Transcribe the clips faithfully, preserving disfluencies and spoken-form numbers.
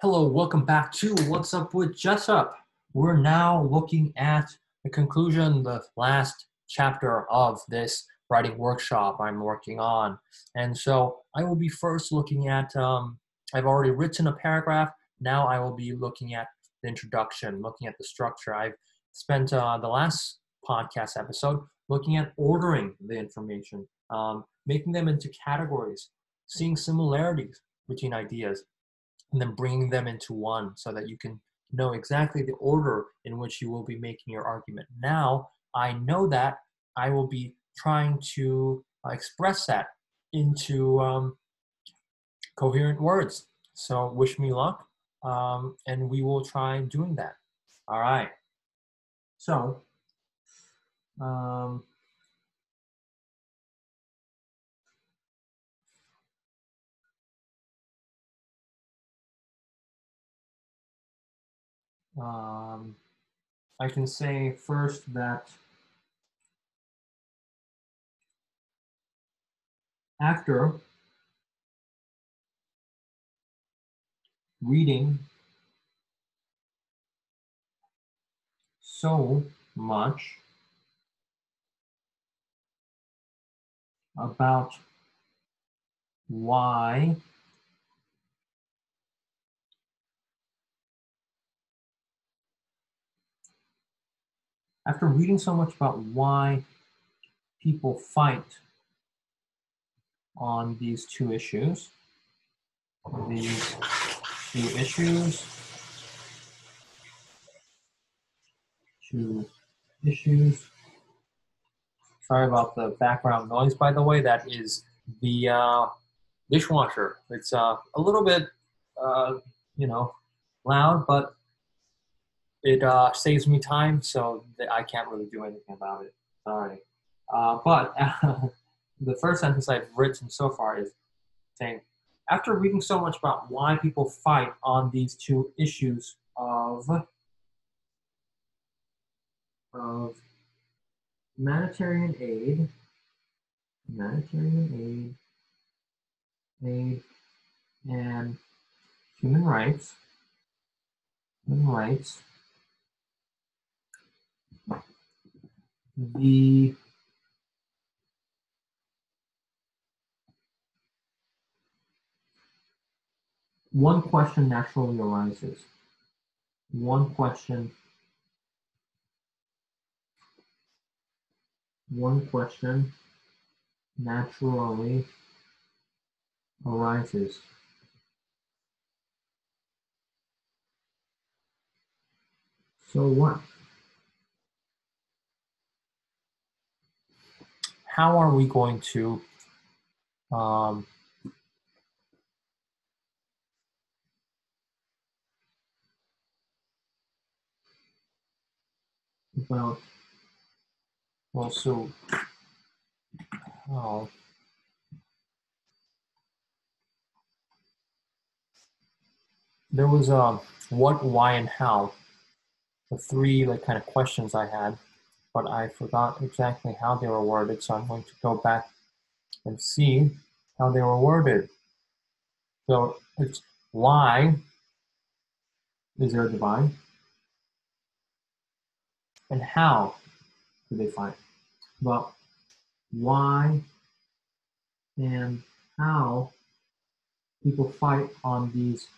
Hello, welcome back to What's Up with Jessup. We're now looking at the conclusion, the last chapter of this writing workshop I'm working on. And so I will be first looking at, um, I've already written a paragraph. Now I will be looking at the introduction, looking at the structure. I've spent uh, the last podcast episode looking at ordering the information, um, making them into categories, seeing similarities between ideas, and then bringing them into one so that you can know exactly the order in which you will be making your argument. Now, I know that I will be trying to express that into um, coherent words. So wish me luck, um, and we will try doing that. All right. So, um, Um, I can say first that after reading so much about why After reading so much about why people fight on these two issues, these two issues, two issues. Sorry about the background noise, by the way. That is the uh, dishwasher. It's uh, a little bit, uh, you know, loud, but It uh, saves me time, so I can't really do anything about it. Sorry. Uh, but uh, the first sentence I've written so far is saying, after reading so much about why people fight on these two issues of, of humanitarian aid, humanitarian aid, aid, and human rights, human rights, The one question naturally arises. One question. One question naturally arises. So what? How are we going to um, about also how there was a what, why, and how, the three like kind of questions I had. But I forgot exactly how they were worded, so I'm going to go back and see how they were worded. So it's why is there a divide, and how do they fight? Well, why and how people fight on these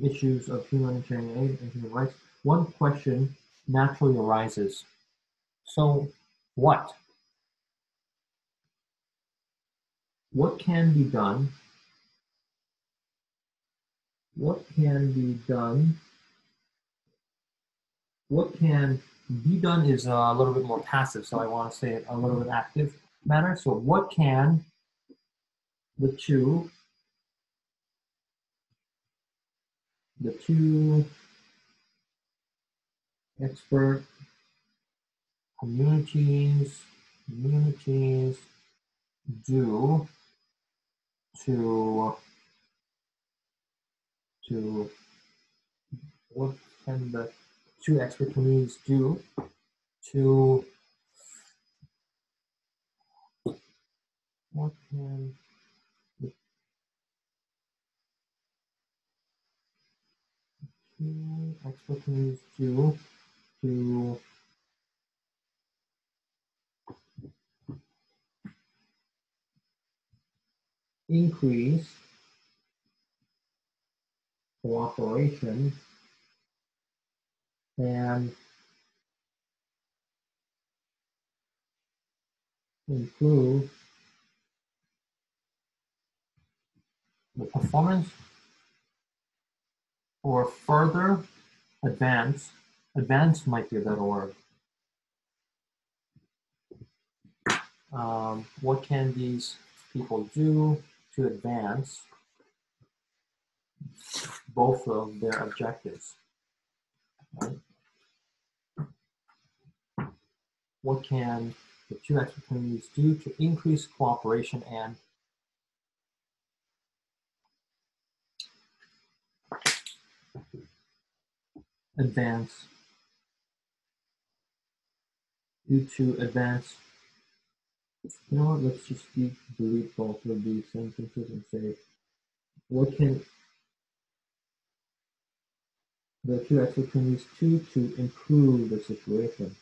issues of humanitarian aid and human rights. One question naturally arises. So what? What can be done? What can be done? What can be done is a little bit more passive, so I want to say it a little bit active manner. So what can the two, the two expert communities, communities do to, to, what can the two expert communities do to, what can the expert means to to increase cooperation and improve the performance or further advance. Advance might be a better word. Um, what can these people do to advance both of their objectives? Right? What can the two expert communities do to increase cooperation and advance, due to advance, you know what, let's just delete both of these sentences and say, what can the two expert communities do to improve the situation?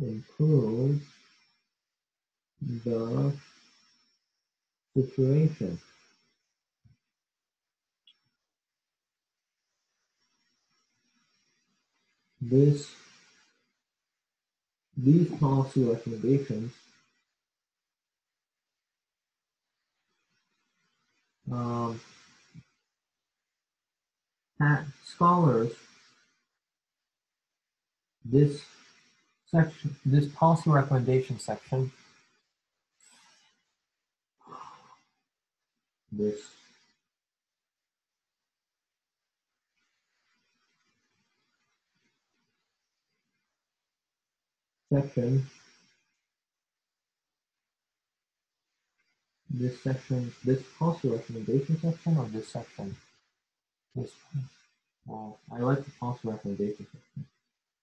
Improve the situation. This, these policy recommendations um, at scholars, this section, this policy recommendation section, this section, this section, this policy recommendation section, or this section? This one. Well, I like the policy recommendation section,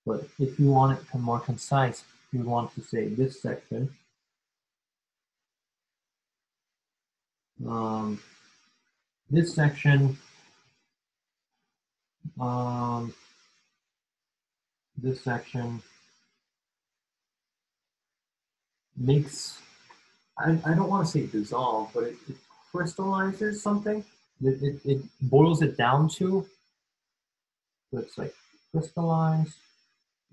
but if you want it more concise, you want to say this section. Um, this section, um, this section, makes, I, I don't want to say dissolve, but it, it crystallizes something. It, it, it boils it down to, so it's like crystallize,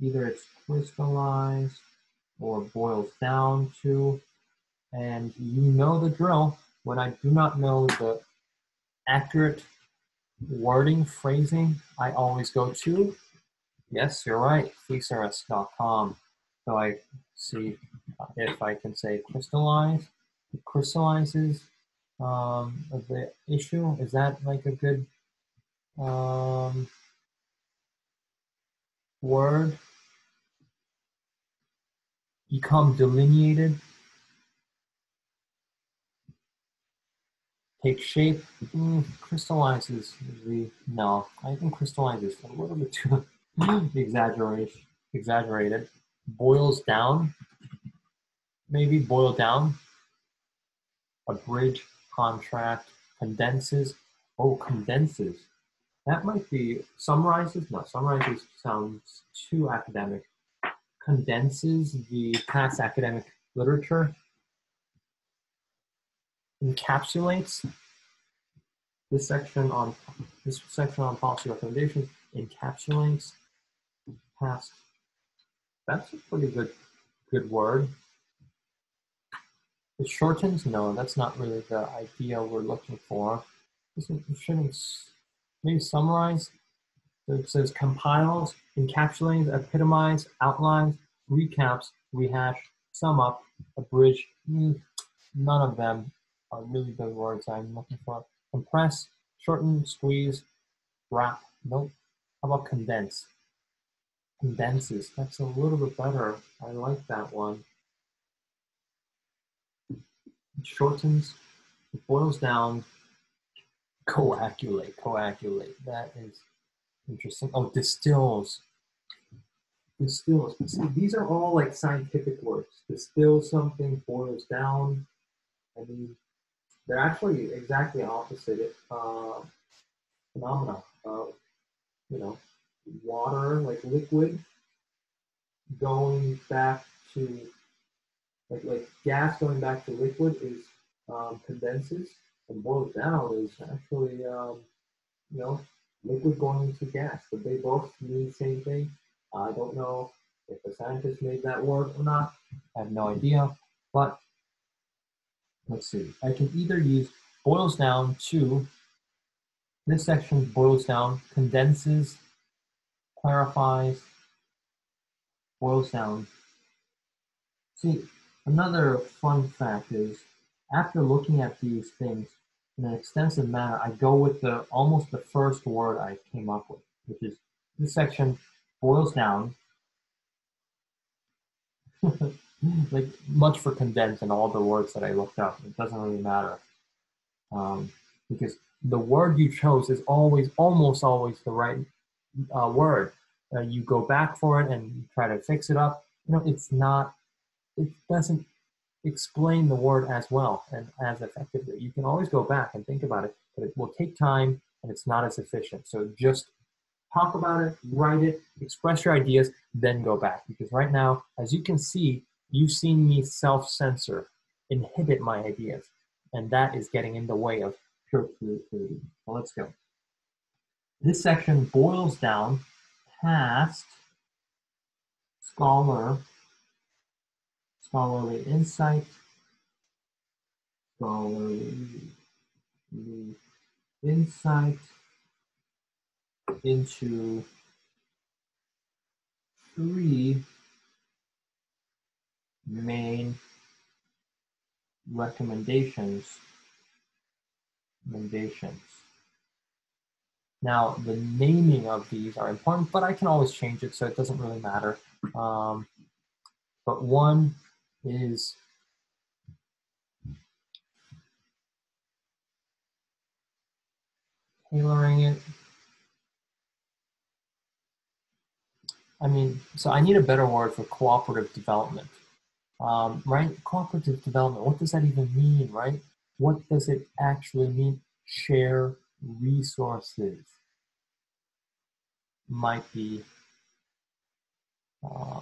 either it's crystallized or boils down to, and you know the drill. When I do not know the accurate wording, phrasing, I always go to, yes, you're right, fleece R S dot com. So I see if I can say crystallize, it crystallizes um, the issue. Is that like a good um, word? Become delineated, take shape. Mm, crystallizes the, no, I think crystallizes a little bit too exaggeration, exaggerated. Boils down, maybe boil down, abridge, contract, condenses, oh, condenses. That might be, summarizes, no, summarizes sounds too academic. Condenses the past academic literature, encapsulates this section on, this section on policy recommendations, encapsulates past. That's a pretty good, good word. It shortens? No, that's not really the idea we're looking for. This shouldn't, maybe summarize. So it says compiles, encapsulates, epitomize, outlines, recaps, rehash, sum up, abridge. Mm, none of them are really the words I'm looking for. Compress, shorten, squeeze, wrap. Nope. How about condense? Condenses, that's a little bit better. I like that one. It shortens, it boils down, coagulate, coagulate. That is interesting. Oh, distills. Distills. See, these are all like scientific words. Distills something, boils down. I mean, they're actually exactly opposite uh, phenomena. Uh, you know, water, like liquid, going back to, like, like gas going back to liquid is um, condenses and boils down is actually, um, you know, liquid going into gas. But they both mean the same thing. I don't know if the scientists made that word or not. I have no idea. But let's see. I can either use boils down to, this section boils down, condenses, clarifies, boils down. See, another fun fact is, after looking at these things in an extensive manner, I go with the almost the first word I came up with, which is this section boils down. Like, much for condense in all the words that I looked up. It doesn't really matter. Um, because the word you chose is always, almost always the right uh, word. Uh, you go back for it and try to fix it up. You know, it's not, it doesn't explain the word as well and as effectively. You can always go back and think about it, but it will take time and it's not as efficient. So just talk about it, write it, express your ideas, then go back. Because right now, as you can see, you've seen me self-censor, inhibit my ideas, and that is getting in the way of pure creativity. Well, let's go. This section boils down past scholar, scholarly insight, scholarly insight into three main recommendations. Recommendations. Now, the naming of these are important, but I can always change it, so it doesn't really matter. Um, but one is tailoring it. I mean, so I need a better word for cooperative development. Um, right? Cooperative development, what does that even mean, right? What does it actually mean? Share resources might be uh,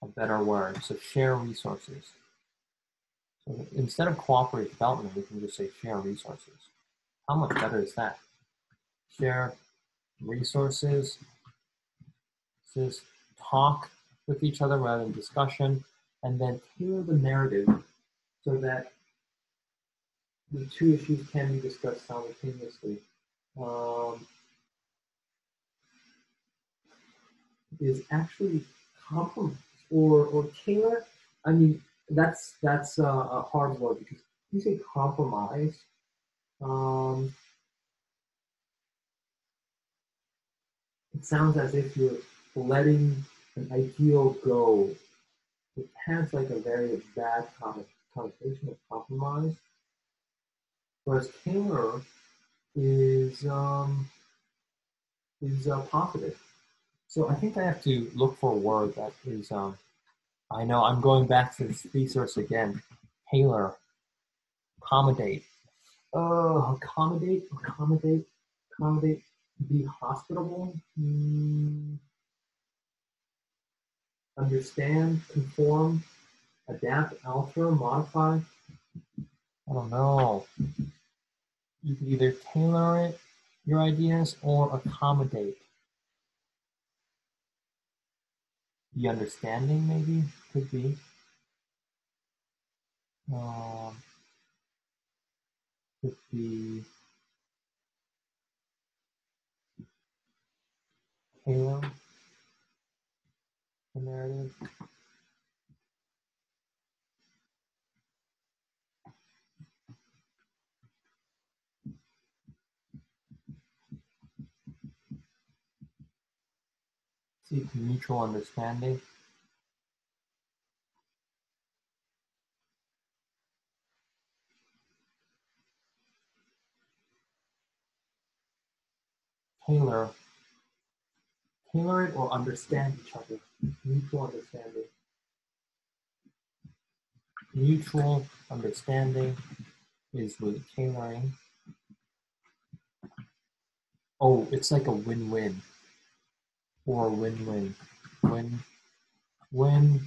a better word. So share resources. So instead of cooperative development, we can just say share resources. How much better is that? Share resources. Just talk with each other rather than discussion, and then tailor the narrative so that the two issues can be discussed simultaneously. Um, is actually complement or or tailor. I mean, that's that's a, a hard word because you say compromise. Um, it sounds as if you're letting an ideal go. It has like a very bad connotation of compromise. Whereas tailor is um, is uh, positive. So I think I have to look for a word that is, um, I know I'm going back to this resource again. Tailor, accommodate. Oh, accommodate, accommodate, accommodate, be hospitable, mm. Understand, conform, adapt, alter, modify. I don't know. You can either tailor it, your ideas, or accommodate. Be understanding, maybe, could be. Um, could be tailor the narrative. Seek mutual understanding. Tailor. Tailor it or understand each other. Mutual understanding. Mutual understanding is with tailoring. Oh, it's like a win-win or a win-win. Win, win,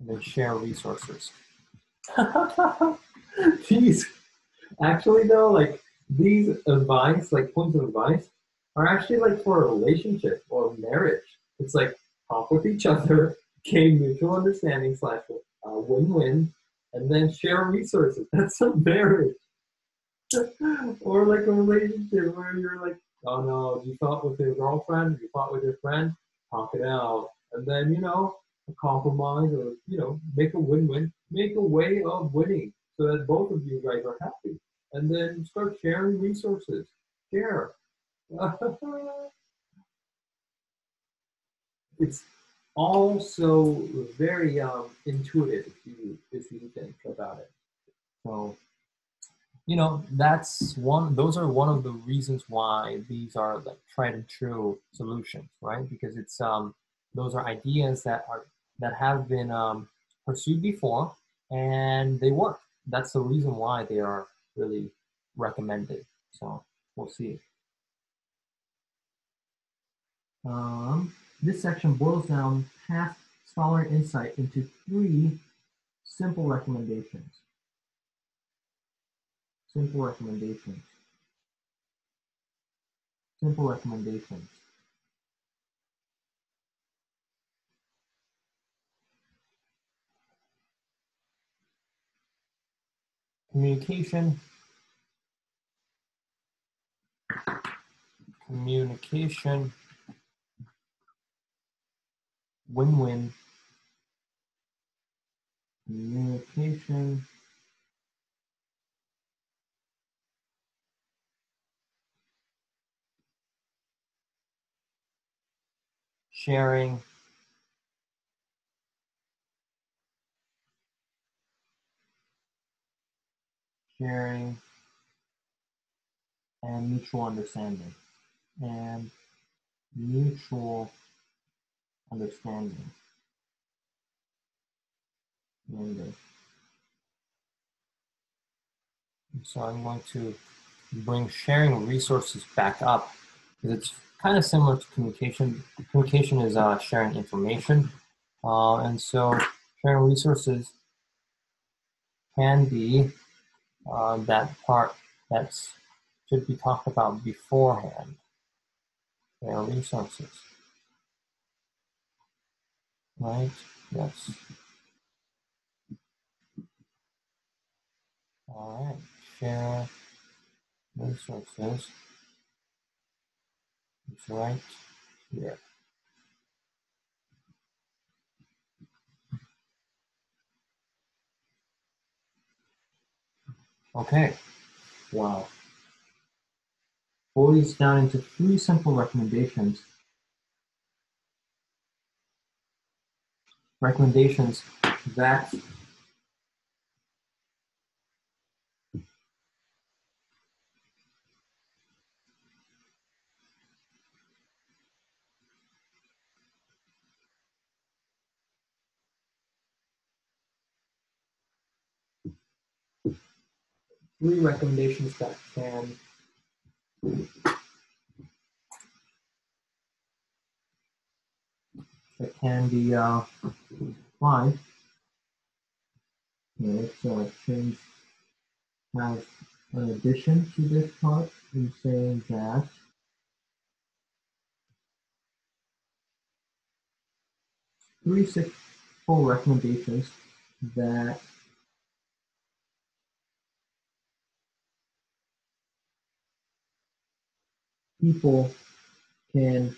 and then share resources. Jeez. Actually though, like these advice, like points of advice are actually like for a relationship or marriage. It's like talk with each other, gain mutual understanding slash uh, win-win, and then share resources. That's a marriage. Or like a relationship where you're like, oh no, you fought with your girlfriend, you fought with your friend, talk it out. And then, you know, a compromise or, you know, make a win-win, make a way of winning so that both of you guys are happy. And then start sharing resources. Share. It's also very um, intuitive if you, if you think about it. So, you know, that's one, those are one of the reasons why these are like tried and true solutions, right? Because it's, um, those are ideas that are, that have been um, pursued before and they work. That's the reason why they are really recommended. So we'll see. Um, this section boils down past scholar insight into three simple recommendations. Simple recommendations. Simple recommendations. Communication. Communication. Win-win. Communication. Sharing. Sharing. And mutual understanding. And mutual understanding. Remember. So I'm going to bring sharing resources back up because it's kind of similar to communication. Communication is uh, sharing information. Uh, and so sharing resources can be uh, that part that should be talked about beforehand. Sharing resources. Right? Yes. All right. Share resources. It's right here. Okay. Wow. Boils down into three simple recommendations. Recommendations that three recommendations that can that can be uh, applied. Yeah, let's uh, change have an addition to this part in saying that three simple recommendations that people can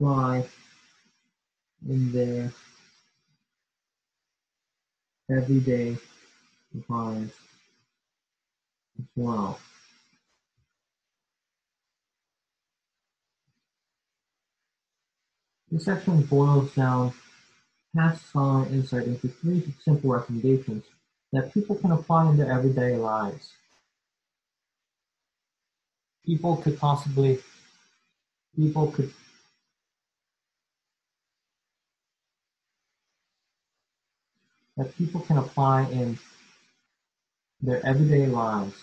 apply in their everyday lives as well. This section boils down past scholar insight into three simple recommendations that people can apply in their everyday lives. People could possibly, people could, that people can apply in their everyday lives.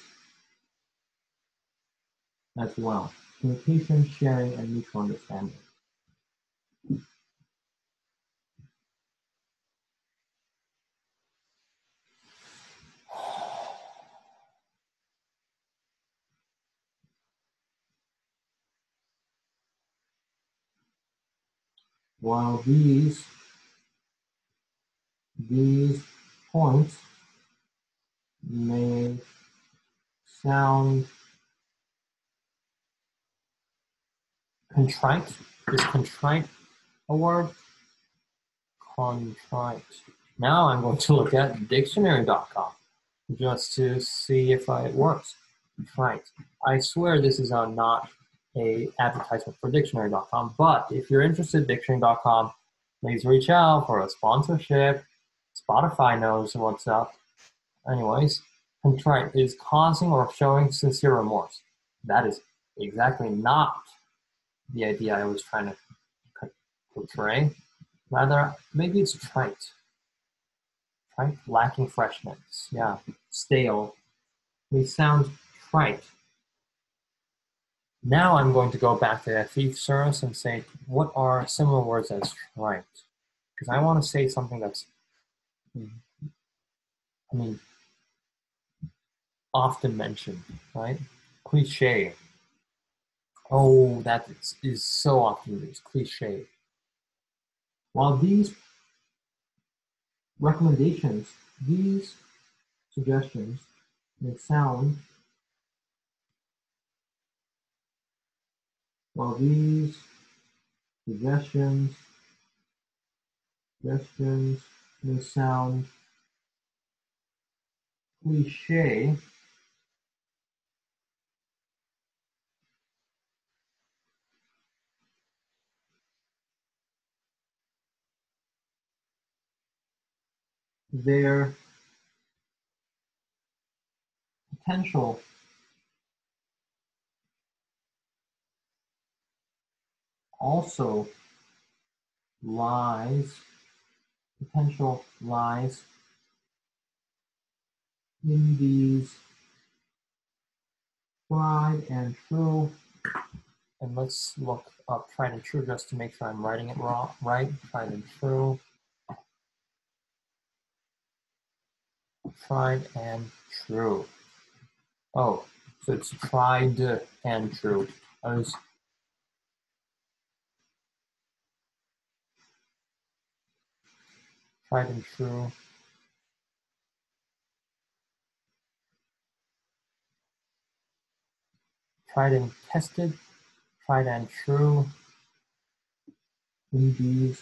as well, communication, sharing, and mutual understanding. While these, these points may sound contrite, is contrite a word? Contrite. Now I'm going to look at dictionary dot com just to see if I, it works. Contrite. I swear this is a not a advertisement for dictionary dot com, but if you're interested, dictionary dot com, please reach out for a sponsorship. Spotify knows what's up. Anyways, contrite is causing or showing sincere remorse. That is exactly not the idea I was trying to portray. Rather, maybe it's trite. Trite, lacking freshness. Yeah, stale. We sound trite. Now I'm going to go back to that thief service and say, what are similar words as trite? Because I want to say something that's, I mean, often mentioned, right? Cliche. Oh, that is, is so often used, cliche. While these recommendations, these suggestions may sound While these suggestions, suggestions may sound cliche, their potential also lies, potential lies in these tried and true. And let's look up tried and true just to make sure I'm writing it wrong, right? Tried and true. Tried and true. Oh, so it's tried and true. I was Tried and true. Tried and tested. Tried and true. In these.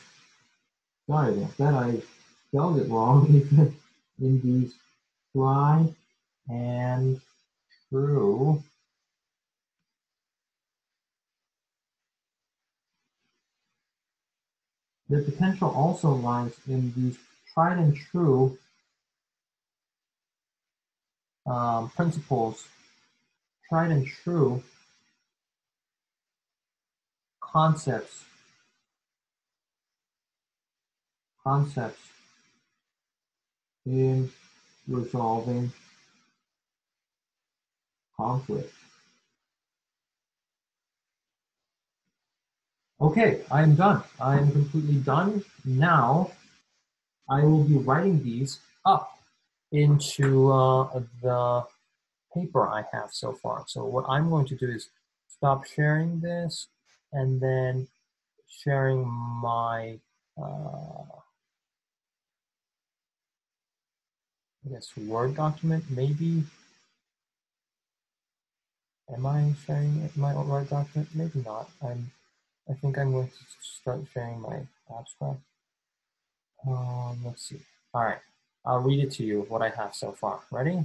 Sorry about that. I spelled it wrong. In these tried and true. The potential also lies in these tried and true um, principles, tried and true concepts, concepts in resolving conflict. Okay, I am done. I am completely done. Now, I will be writing these up into uh, the paper I have so far. So what I'm going to do is stop sharing this and then sharing my, uh, I guess, Word document, maybe. Am I sharing it, my Word document? Maybe not. I'm. I think I'm going to start sharing my abstract. Um, let's see. All right, I'll read it to you what I have so far. Ready?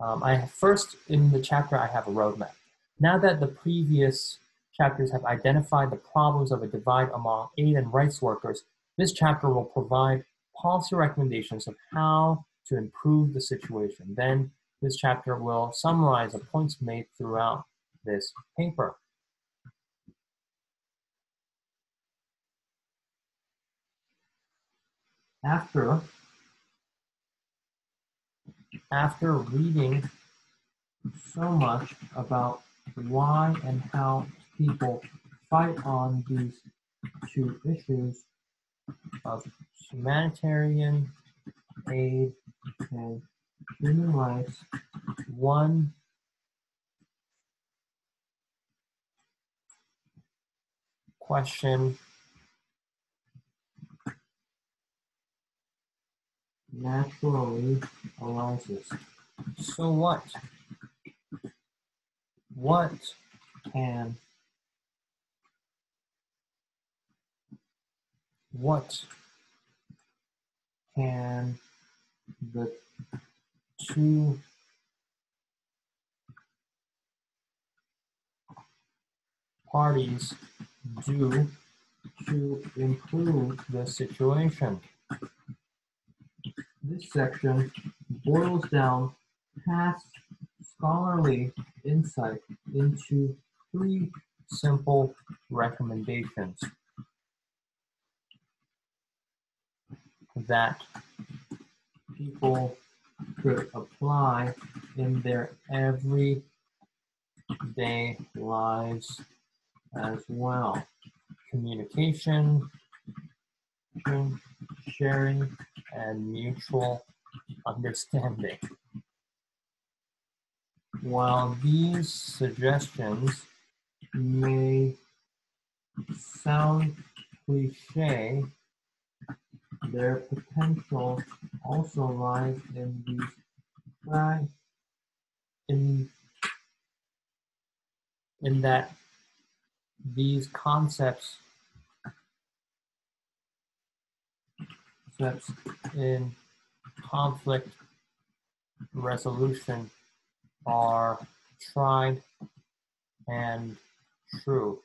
Um, I have, first in the chapter I have a roadmap. Now that the previous chapters have identified the problems of a divide among aid and rights workers, this chapter will provide policy recommendations of how to improve the situation. Then this chapter will summarize the points made throughout this paper. After, after reading so much about why and how people fight on these two issues of humanitarian aid and human rights. One question naturally arises. So what? What can what can the two parties do to improve the situation? This section boils down past scholarly insight into three simple recommendations that people could apply in their everyday lives as well. Communication, sharing, and mutual understanding. While these suggestions may sound cliche, their potential also lies in these in, in that these concepts in conflict resolution are tried and true.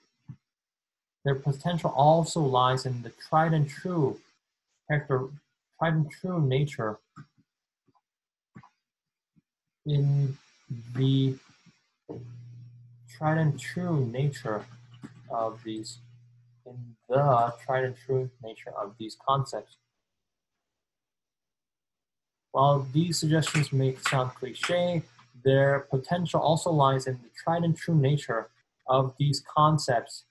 Their potential also lies in the tried and true character, tried and true nature in the tried and true nature of these in the tried and true nature of these concepts. While these suggestions may sound cliche, their potential also lies in the tried and true nature of these concepts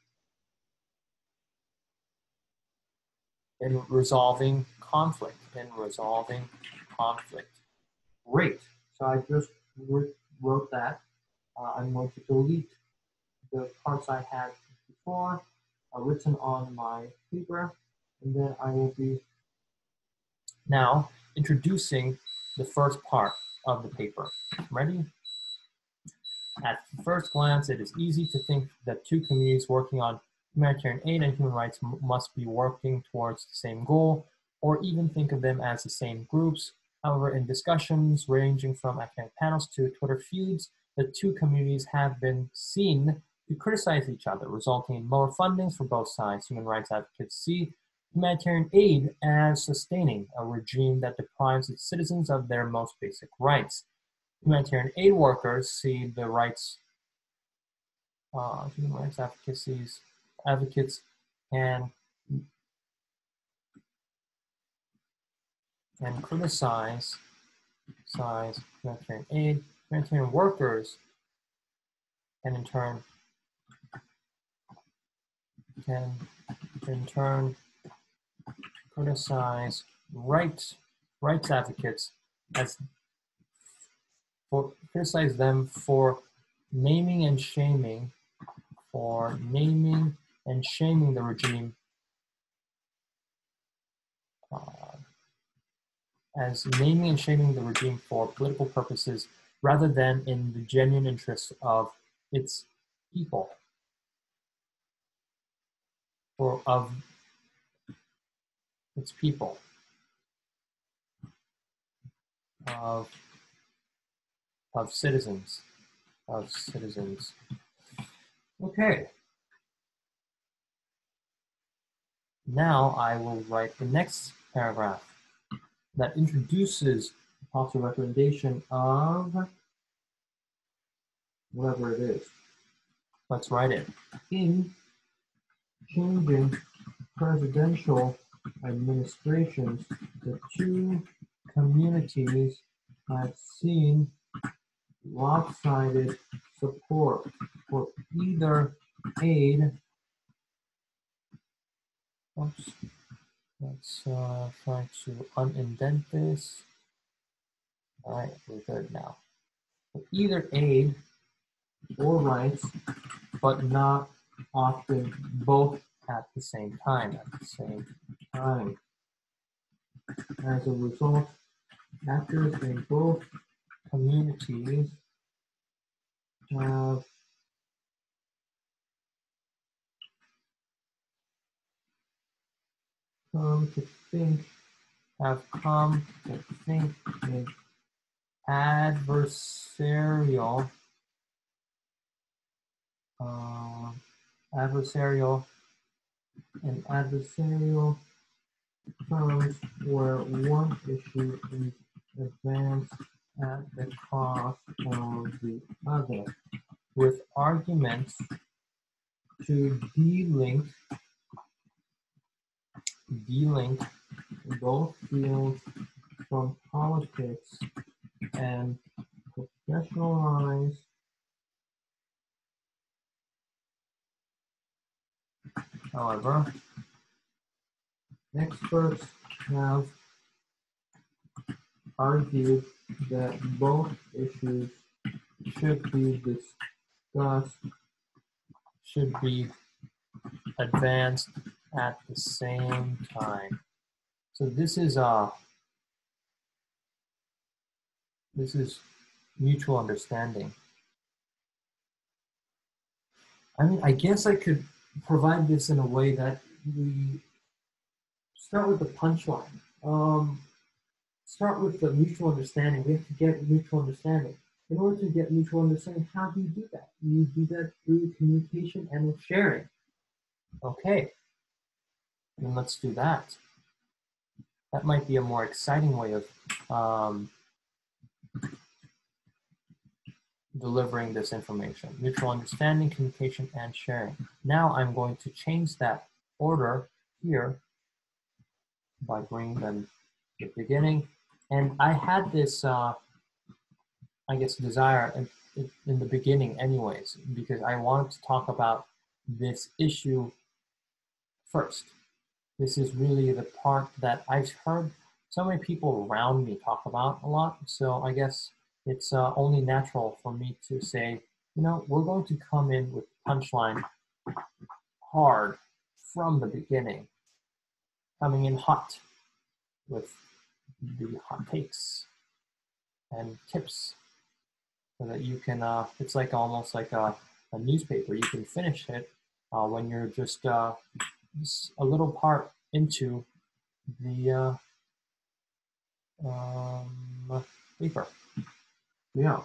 in resolving conflict, in resolving conflict. Great, so I just wrote that. Uh, I'm going to delete the parts I had before uh, written on my paper, and then I will be now introducing the first part of the paper. Ready? At first glance, it is easy to think that two communities working on humanitarian aid and human rights must be working towards the same goal, or even think of them as the same groups. However, in discussions ranging from academic panels to Twitter feeds, the two communities have been seen to criticize each other, resulting in lower fundings for both sides. Human rights advocates see humanitarian aid as sustaining a regime that deprives its citizens of their most basic rights. Humanitarian aid workers see the rights, uh, human rights advocacies, advocates can and criticize size humanitarian aid. Humanitarian workers can in turn can in turn criticize rights rights advocates as for criticize them for naming and shaming for naming and shaming the regime uh, as naming and shaming the regime for political purposes rather than in the genuine interests of its people or of its people, of, of citizens, of citizens. Okay. Now I will write the next paragraph that introduces the possible recommendation of whatever it is. Let's write it. In changing presidential administrations, the two communities have seen lopsided support for either aid. Oops. Let's uh, try to unindent this. All right, we're good now. For either aid or rights, but not often both at the same time. At the same time. As a result, actors in both communities have come to think have come to think in adversarial uh, adversarial and adversarial terms where one issue is advanced at the cost of the other, with arguments to de-link, de-link both fields from politics and professionalize however, experts have argued that both issues should be discussed, should be advanced at the same time. So this is uh, this is mutual understanding. I mean, I guess I could provide this in a way that we start with the punchline. Um, start with the mutual understanding. We have to get mutual understanding. In order to get mutual understanding, how do you do that? You do that through communication and with sharing. Okay, then let's do that. That might be a more exciting way of um, delivering this information. Mutual understanding, communication, and sharing. Now I'm going to change that order here by bringing them to the beginning. And I had this, uh, I guess, desire in, in the beginning anyways, because I wanted to talk about this issue first. This is really the part that I've heard so many people around me talk about a lot. So I guess it's uh, only natural for me to say, you know, we're going to come in with punchline hard from the beginning, coming in hot with the hot takes and tips so that you can, uh, it's like almost like a, a newspaper. You can finish it uh, when you're just, uh, just a little part into the uh, um, paper. Yeah.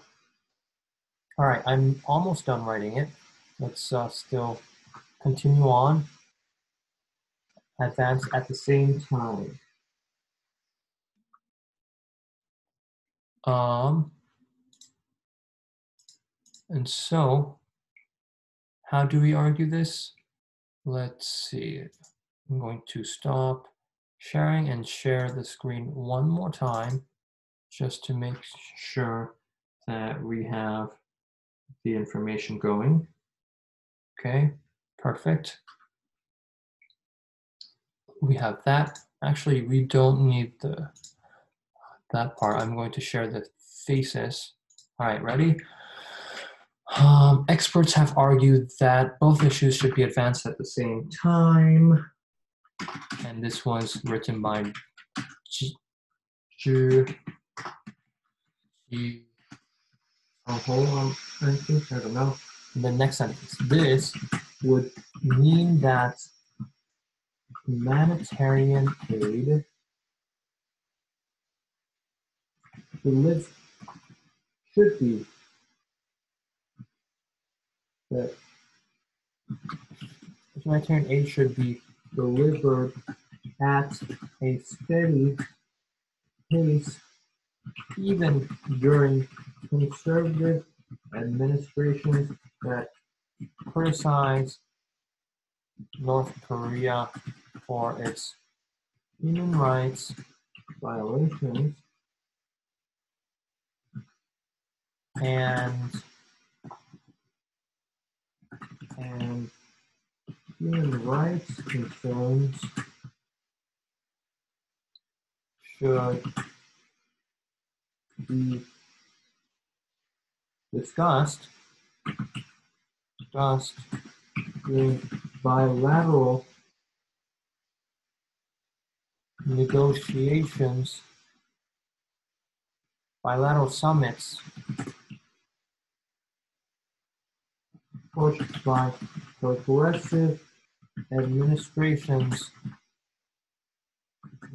All right, I'm almost done writing it. Let's uh, still continue on. Advance at the same time. Um, and so, how do we argue this? Let's see. I'm going to stop sharing and share the screen one more time just to make sure that we have the information going. Okay, perfect. We have that. Actually, we don't need the that part. I'm going to share the thesis. All right, ready? Um, experts have argued that both issues should be advanced at the same time. And this was written by Zhu. Oh, hold on, I think, I don't know. And the next sentence. This would mean that humanitarian aid delivered should be that humanitarian aid should be delivered at a steady pace, even during conservative administrations that criticize North Korea for its human rights violations. and and human rights concerns should be discussed discussed in bilateral negotiations, bilateral summits pushed by progressive administrations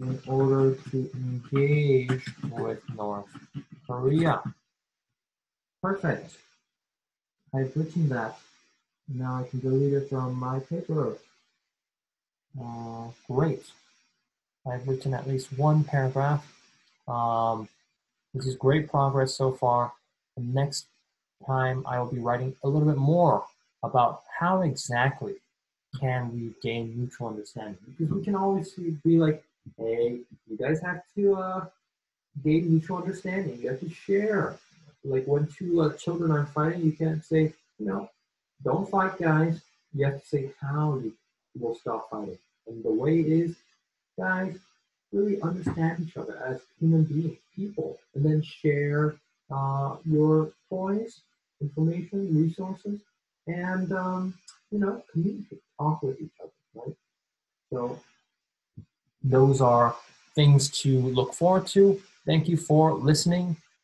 in order to engage with North Korea. Perfect. I've written that. Now I can delete it from my paper. Uh, great. I've written at least one paragraph. Um, this is great progress so far. The next time I will be writing a little bit more about how exactly can we gain mutual understanding. Because we can always be like, hey, you guys have to uh, gain mutual understanding. You have to share. Like when two uh, children are fighting, you can't say, you know, don't fight, guys. You have to say how you will stop fighting. And the way it is, guys, really understand each other as human beings, people, and then share uh, your toys, information, resources, and, um, you know, communicate, talk with each other, right? So those are things to look forward to. Thank you for listening,